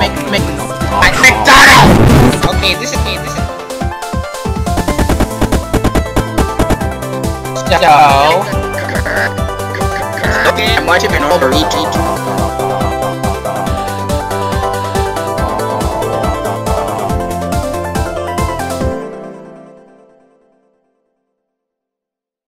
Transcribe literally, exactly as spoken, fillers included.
Mac Mac no. Mac McDonald's. Okay, this is it. This is it. So okay, I'm watching an old retreat.